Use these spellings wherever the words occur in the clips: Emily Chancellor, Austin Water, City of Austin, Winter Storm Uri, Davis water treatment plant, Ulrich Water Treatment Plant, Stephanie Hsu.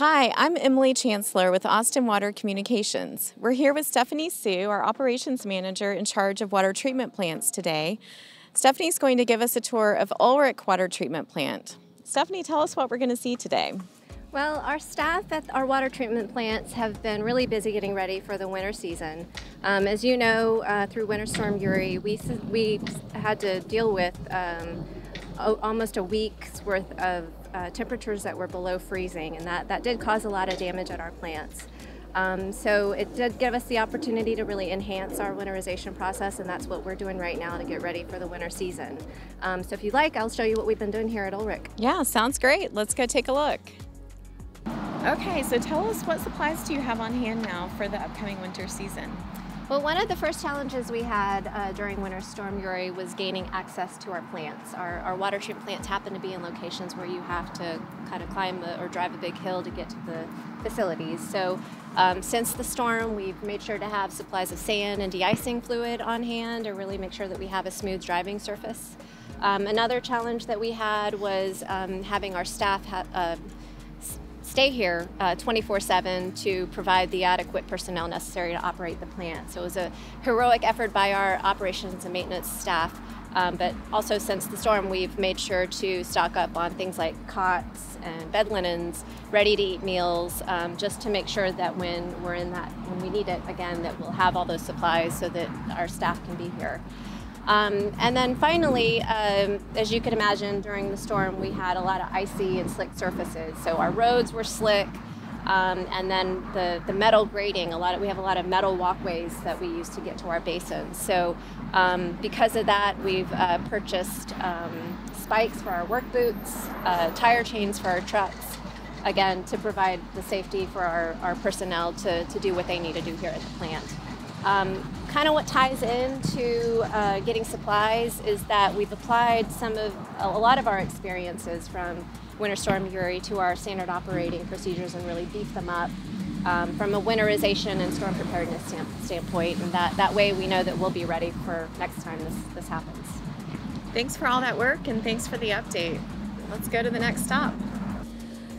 Hi, I'm Emily Chancellor with Austin Water Communications. We're here with Stephanie Hsu, our operations manager in charge of water treatment plants today. Stephanie's going to give us a tour of Ulrich Water Treatment Plant. Stephanie, tell us what we're going to see today. Well, our staff at our water treatment plants have been really busy getting ready for the winter season. As you know, through Winter Storm Uri, we had to deal with almost a week's worth of temperatures that were below freezing, and that did cause a lot of damage at our plants. So it did give us the opportunity to really enhance our winterization process, and that's what we're doing right now to get ready for the winter season. So if you'd like, I'll show you what we've been doing here at Ulrich. Yeah, sounds great. Let's go take a look. Okay, so tell us, what supplies do you have on hand now for the upcoming winter season? Well, one of the first challenges we had during Winter Storm Uri was gaining access to our plants. Our water treatment plants happen to be in locations where you have to kind of climb or drive a big hill to get to the facilities. So since the storm, we've made sure to have supplies of sand and de-icing fluid on hand to really make sure that we have a smooth driving surface. Another challenge that we had was having our staff stay here 24/7 to provide the adequate personnel necessary to operate the plant. So it was a heroic effort by our operations and maintenance staff, but also since the storm, we've made sure to stock up on things like cots and bed linens, ready-to-eat meals, just to make sure that when we need it again, that we'll have all those supplies so that our staff can be here. And then finally, as you can imagine, during the storm, we had a lot of icy and slick surfaces. So our roads were slick, and then the metal grading. We have a lot of metal walkways that we use to get to our basins. So because of that, we've purchased spikes for our work boots, tire chains for our trucks, again, to provide the safety for our personnel to do what they need to do here at the plant. Kind of what ties into getting supplies is that we've applied a lot of our experiences from Winter Storm Uri to our standard operating procedures and really beef them up from a winterization and storm preparedness standpoint, and that way we know that we'll be ready for next time this happens. Thanks for all that work, and thanks for the update. Let's go to the next stop.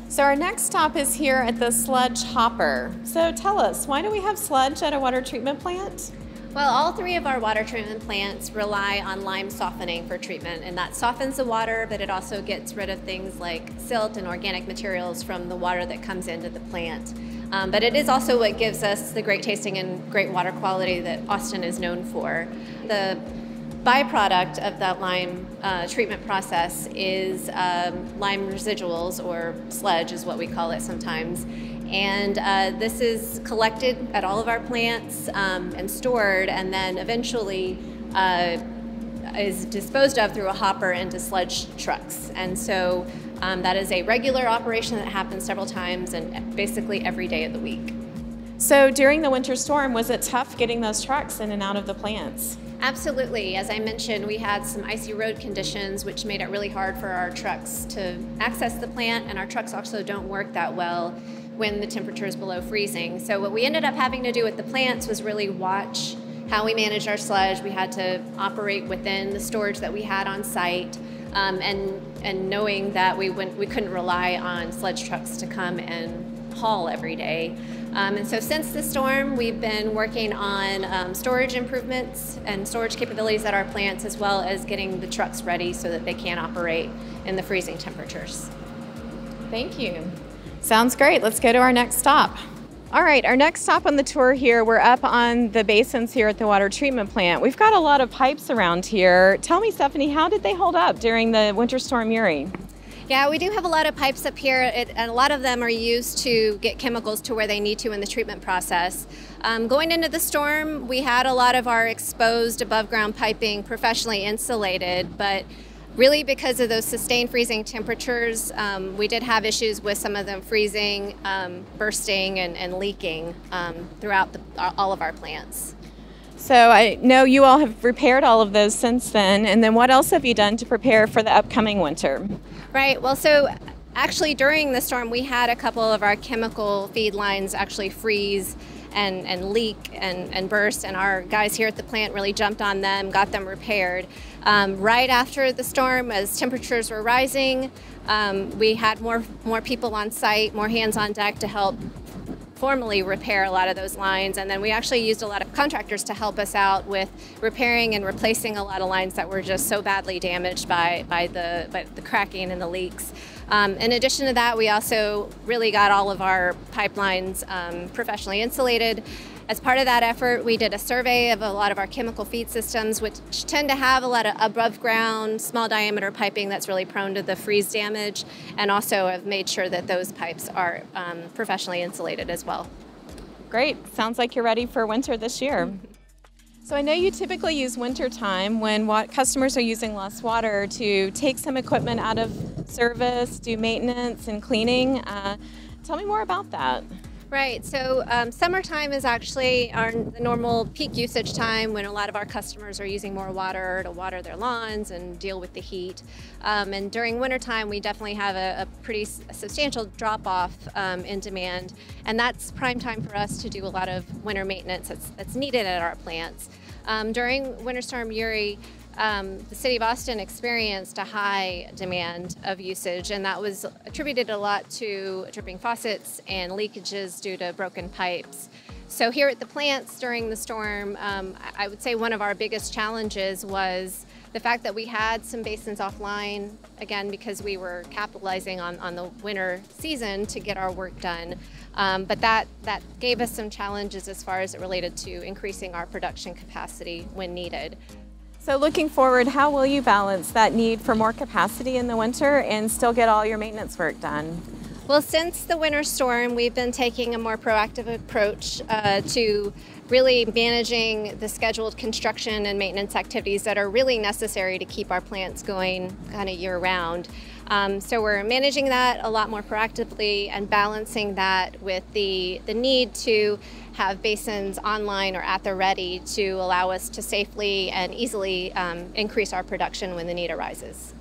So our next stop is here at the sludge hopper. So tell us, why do we have sludge at a water treatment plant? Well, all three of our water treatment plants rely on lime softening for treatment, and that softens the water, but it also gets rid of things like silt and organic materials from the water that comes into the plant. But it is also what gives us the great tasting and great water quality that Austin is known for. The byproduct of that lime treatment process is lime residuals, or sludge is what we call it sometimes. And this is collected at all of our plants and stored, and then eventually is disposed of through a hopper into sludge trucks. And so that is a regular operation that happens several times and basically every day of the week. So during the winter storm, was it tough getting those trucks in and out of the plants? Absolutely. As I mentioned, we had some icy road conditions, which made it really hard for our trucks to access the plant, and our trucks also don't work that well when the temperature is below freezing. So what we ended up having to do with the plants was really watch how we managed our sludge. We had to operate within the storage that we had on site, and knowing that we couldn't rely on sludge trucks to come and haul every day. And so since the storm, we've been working on storage improvements and storage capabilities at our plants, as well as getting the trucks ready so that they can operate in the freezing temperatures. Thank you. Sounds great. Let's go to our next stop. All right, our next stop on the tour here, we're up on the basins here at the water treatment plant. We've got a lot of pipes around here. Tell me, Stephanie, how did they hold up during the Winter Storm Uri? Yeah, we do have a lot of pipes up here, and a lot of them are used to get chemicals to where they need to in the treatment process. Going into the storm, we had a lot of our exposed above-ground piping professionally insulated, but really because of those sustained freezing temperatures, we did have issues with some of them freezing, bursting, and leaking throughout all of our plants. So I know you all have repaired all of those since then, and then what else have you done to prepare for the upcoming winter? Right, well, so actually during the storm, we had a couple of our chemical feed lines actually freeze and leak and burst, and our guys here at the plant really jumped on them, got them repaired. Right after the storm, as temperatures were rising, we had more people on site, more hands on deck to help formally repair a lot of those lines. And then we actually used a lot of contractors to help us out with repairing and replacing a lot of lines that were just so badly damaged by the cracking and the leaks. In addition to that, we also really got all of our pipelines professionally insulated. As part of that effort, we did a survey of a lot of our chemical feed systems, which tend to have a lot of above ground, small diameter piping that's really prone to the freeze damage, and also have made sure that those pipes are professionally insulated as well. Great, sounds like you're ready for winter this year. Mm-hmm. So I know you typically use winter time when customers are using less water to take some equipment out of service, do maintenance and cleaning. Tell me more about that. Right, so summertime is actually the normal peak usage time when a lot of our customers are using more water to water their lawns and deal with the heat. And during wintertime, we definitely have a pretty substantial drop-off in demand. And that's prime time for us to do a lot of winter maintenance that's needed at our plants. During Winter Storm Uri, the city of Austin experienced a high demand of usage, and that was attributed a lot to dripping faucets and leakages due to broken pipes. So here at the plants during the storm, I would say one of our biggest challenges was the fact that we had some basins offline, again, because we were capitalizing on the winter season to get our work done. But that gave us some challenges as far as it related to increasing our production capacity when needed. So looking forward, how will you balance that need for more capacity in the winter and still get all your maintenance work done? Well, since the winter storm, we've been taking a more proactive approach to really managing the scheduled construction and maintenance activities that are really necessary to keep our plants going kind of year round. So we're managing that a lot more proactively and balancing that with the need to have basins online or at the ready to allow us to safely and easily increase our production when the need arises.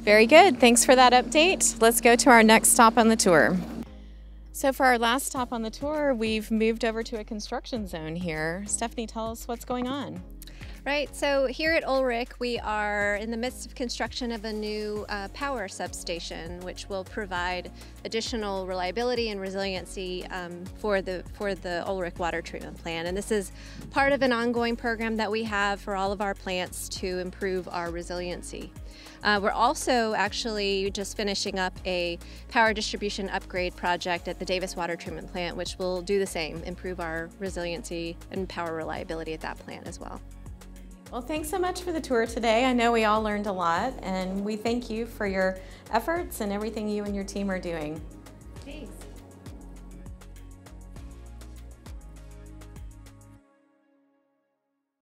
Very good. Thanks for that update. Let's go to our next stop on the tour. So for our last stop on the tour, we've moved over to a construction zone here. Stephanie, tell us what's going on. Right, so here at Ulrich, we are in the midst of construction of a new power substation, which will provide additional reliability and resiliency for the Ulrich Water Treatment Plant. And this is part of an ongoing program that we have for all of our plants to improve our resiliency. We're also actually just finishing up a power distribution upgrade project at the Davis Water Treatment Plant, which will do the same, improve our resiliency and power reliability at that plant as well. Well, thanks so much for the tour today. I know we all learned a lot, and we thank you for your efforts and everything you and your team are doing. Thanks.